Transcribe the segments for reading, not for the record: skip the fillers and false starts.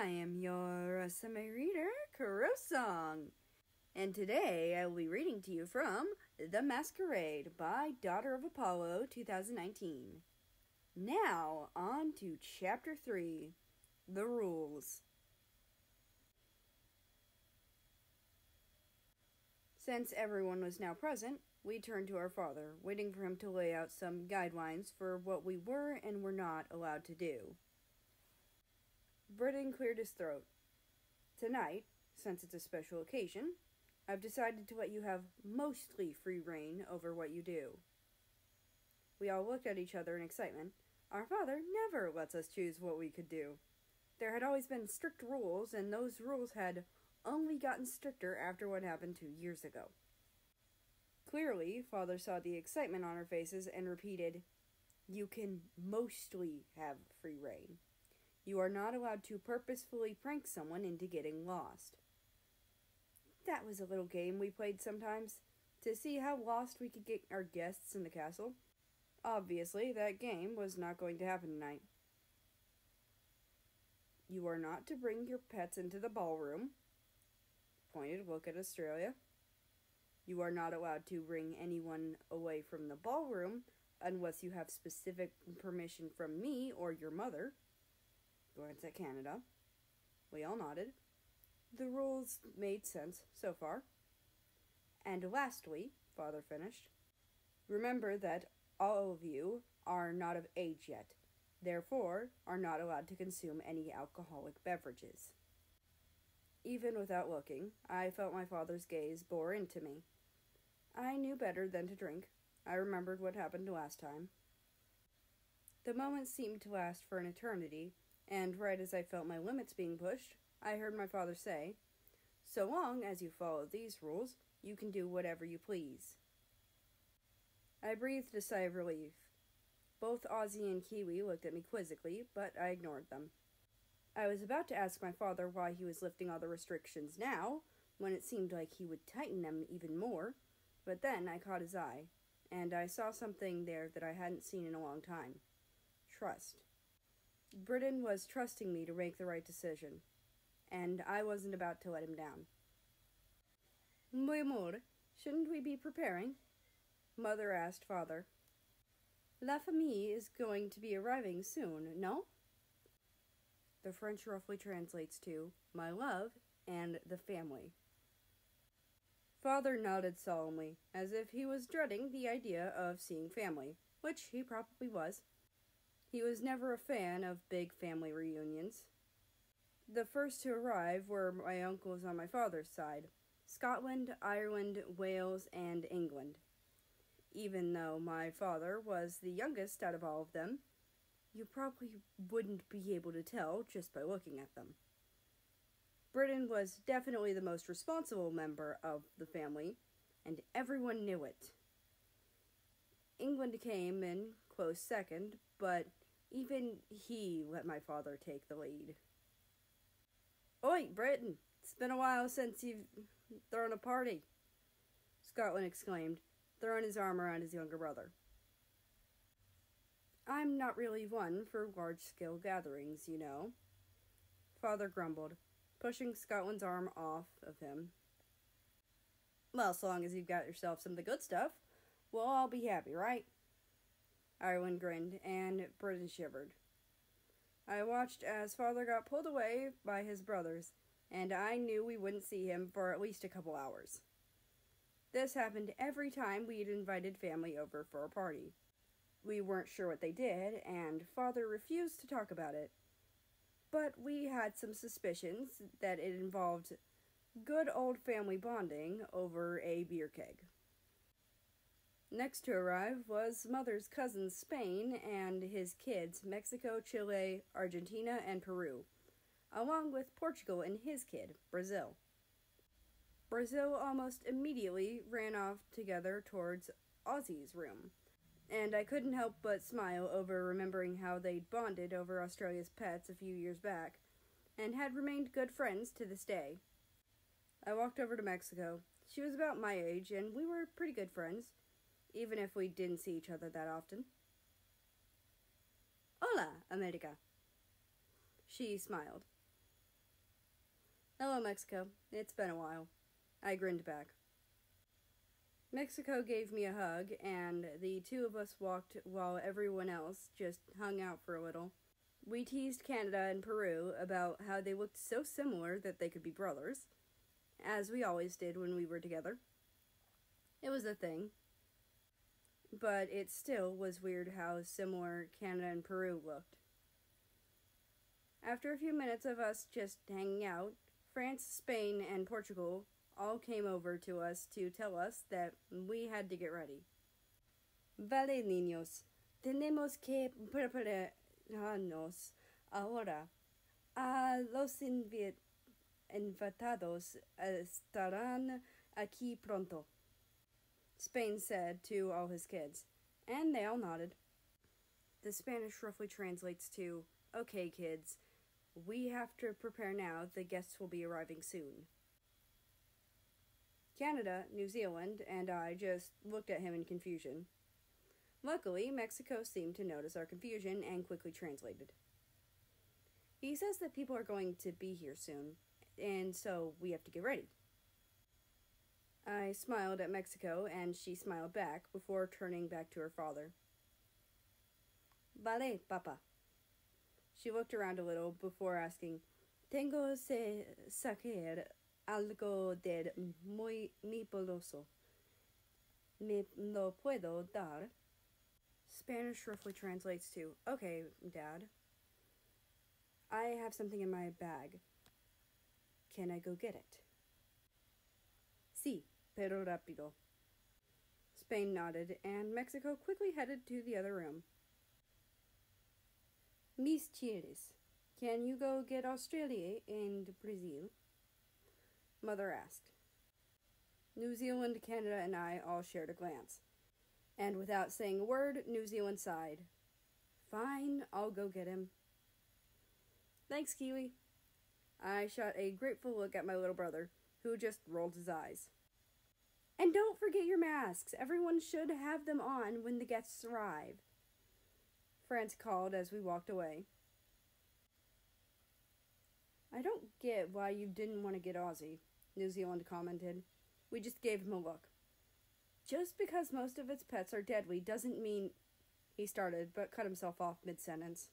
I am your awesome reader, CrowSong, and today I will be reading to you from The Masquerade by Daughter of Apollo 2019. Now on to Chapter 3, The Rules. Since everyone was now present, we turned to our father, waiting for him to lay out some guidelines for what we were and were not allowed to do. Britton cleared his throat. Tonight, since it's a special occasion, I've decided to let you have mostly free reign over what you do. We all looked at each other in excitement. Our father never lets us choose what we could do. There had always been strict rules, and those rules had only gotten stricter after what happened 2 years ago. Clearly, Father saw the excitement on our faces and repeated, "You can mostly have free reign. You are not allowed to purposefully prank someone into getting lost." That was a little game we played sometimes, to see how lost we could get our guests in the castle. Obviously, that game was not going to happen tonight. You are not to bring your pets into the ballroom. Pointed look at Australia. You are not allowed to bring anyone away from the ballroom unless you have specific permission from me or your mother. Glance at Canada. We all nodded. The rules made sense so far. And lastly, Father finished, remember that all of you are not of age yet, therefore are not allowed to consume any alcoholic beverages. Even without looking, I felt my father's gaze bore into me. I knew better than to drink. I remembered what happened last time. The moment seemed to last for an eternity, and right as I felt my limits being pushed, I heard my father say, "So long as you follow these rules, you can do whatever you please." I breathed a sigh of relief. Both Ozzy and Kiwi looked at me quizzically, but I ignored them. I was about to ask my father why he was lifting all the restrictions now, when it seemed like he would tighten them even more, but then I caught his eye, and I saw something there that I hadn't seen in a long time. Trust. Britton was trusting me to make the right decision, and I wasn't about to let him down. "My amor, shouldn't we be preparing?" Mother asked Father. "La famille is going to be arriving soon, no?" The French roughly translates to "my love" and "the family." Father nodded solemnly, as if he was dreading the idea of seeing family, which he probably was. He was never a fan of big family reunions. The first to arrive were my uncles on my father's side, Scotland, Ireland, Wales, and England. Even though my father was the youngest out of all of them, you probably wouldn't be able to tell just by looking at them. Britton was definitely the most responsible member of the family, and everyone knew it. England came in close second, but even he let my father take the lead. "Oi, Britton, it's been a while since you've thrown a party," Scotland exclaimed, throwing his arm around his younger brother. "I'm not really one for large-scale gatherings, you know," Father grumbled, pushing Scotland's arm off of him. "Well, so long as you've got yourself some of the good stuff, we'll all be happy, right?" Ireland grinned, and Britton shivered. I watched as Father got pulled away by his brothers, and I knew we wouldn't see him for at least a couple hours. This happened every time we'd invited family over for a party. We weren't sure what they did, and Father refused to talk about it. But we had some suspicions that it involved good old family bonding over a beer keg. Next to arrive was Mother's cousin Spain and his kids Mexico, Chile, Argentina, and Peru, along with Portugal and his kid, Brazil. Brazil almost immediately ran off together towards Ozzy's room, and I couldn't help but smile over remembering how they'd bonded over Australia's pets a few years back, and had remained good friends to this day. I walked over to Mexico. She was about my age, and we were pretty good friends, even if we didn't see each other that often. "Hola, America," she smiled. Hello, Mexico. It's been a while. I grinned back. Mexico gave me a hug, and the two of us walked while everyone else just hung out for a little. We teased Canada and Peru about how they looked so similar that they could be brothers, as we always did when we were together. It was a thing. But it still was weird how similar Canada and Peru looked. After a few minutes of us just hanging out, France, Spain, and Portugal all came over to us to tell us that we had to get ready. Vale, niños, tenemos que prepararnos ahora. A los invitados estarán aquí pronto, Spain said to all his kids, and they all nodded. The Spanish roughly translates to, "Okay, kids, we have to prepare now. The guests will be arriving soon." Canada, New Zealand, and I just looked at him in confusion. Luckily, Mexico seemed to notice our confusion and quickly translated. He says that people are going to be here soon, and so we have to get ready. I smiled at Mexico, and she smiled back before turning back to her father. Vale, papa. She looked around a little before asking, Tengo que sacar algo del mi bolso. ¿Me lo puedo dar? Spanish roughly translates to, Okay, Dad. I have something in my bag. Can I go get it? Sí, pero rápido. Spain nodded, and Mexico quickly headed to the other room. Mis chieres, can you go get Australia and Brazil? Mother asked. New Zealand, Canada, and I all shared a glance. And without saying a word, New Zealand sighed. Fine, I'll go get him. Thanks, Kiwi. I shot a grateful look at my little brother, who just rolled his eyes. And don't forget your masks. Everyone should have them on when the guests arrive, France called as we walked away. I don't get why you didn't want to get Aussie, New Zealand commented. We just gave him a look. Just because most of its pets are deadly doesn't mean... He started, but cut himself off mid-sentence.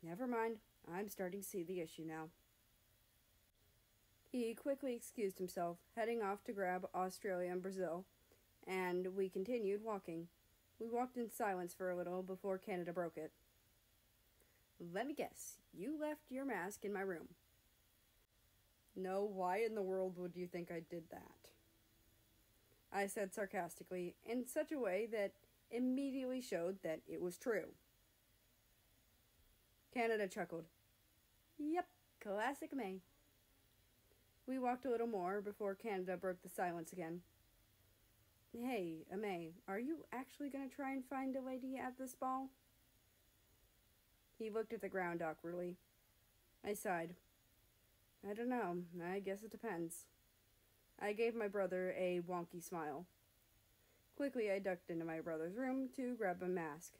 Never mind. I'm starting to see the issue now. He quickly excused himself, heading off to grab Australia and Brazil, and we continued walking. We walked in silence for a little before Canada broke it. Let me guess, you left your mask in my room. No, why in the world would you think I did that? I said sarcastically, in such a way that immediately showed that it was true. Canada chuckled. Yep, classic me. We walked a little more before Canada broke the silence again. Hey, Amay, are you actually going to try and find a lady at this ball? He looked at the ground awkwardly. I sighed. I don't know. I guess it depends. I gave my brother a wonky smile. Quickly, I ducked into my brother's room to grab a mask.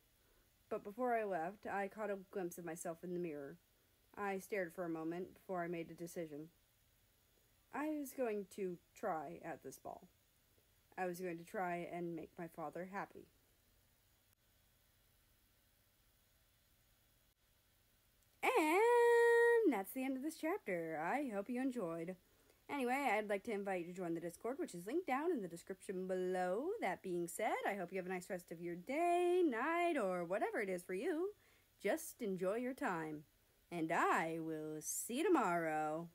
But before I left, I caught a glimpse of myself in the mirror. I stared for a moment before I made a decision. I was going to try at this ball. I was going to try and make my father happy. And that's the end of this chapter. I hope you enjoyed. Anyway, I'd like to invite you to join the Discord, which is linked down in the description below. That being said, I hope you have a nice rest of your day, night, or whatever it is for you. Just enjoy your time. And I will see you tomorrow.